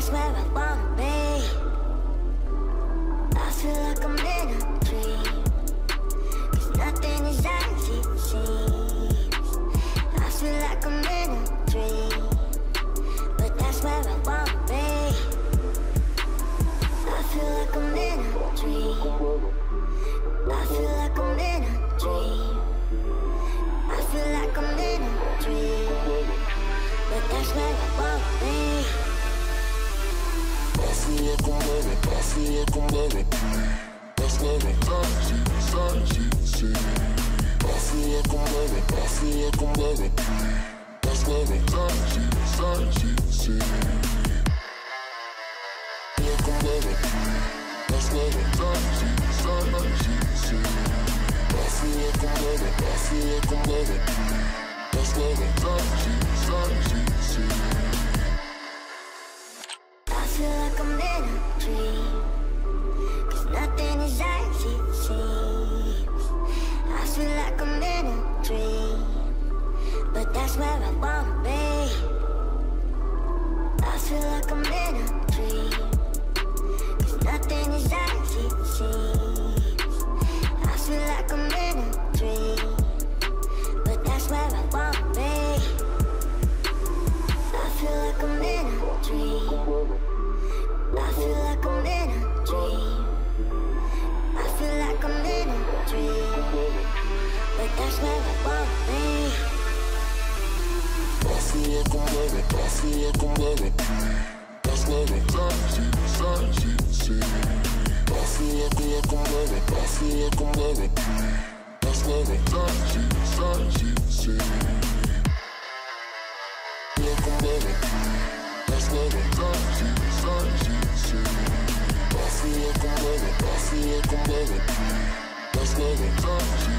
That's where I wanna be. I feel like I'm in a dream, 'cause nothing is as it seems. I feel like I'm in a dream, but that's where I wanna be. I feel like I'm in a dream. I feel like I'm in a dream. I feel like I'm in a dream, but that's where I wanna be. I feel like I'm better, I feel like I'm better. That's where I'm dancing. I feel like I'm better, I feel like I'm better. That's where I'm dancing. I feel like I'm better. That's where I'm dancing. I feel like I'm better, I feel like I'm better. That's where I'm dancing. I feel like I'm in a dream, 'cause nothing is as it seems. I feel like I'm in a dream, but that's where I wanna be. I feel like I'm in a dream, 'cause nothing is as it seems. I feel like I'm in a dream, but that's where I wanna be. I feel like I'm in a dream. I feel like I'm in a dream. I feel like I'm in a dream, but that's where I wanna be. I feel like I'm better, I feel like I'm better. That's where I'm dancing. I feel like I'm better, I feel like I'm better. That's where I'm dancing. I feel like I'm better. That's where I'm dancing. I feel like I'm better, I feel like I'm better. That's where I'm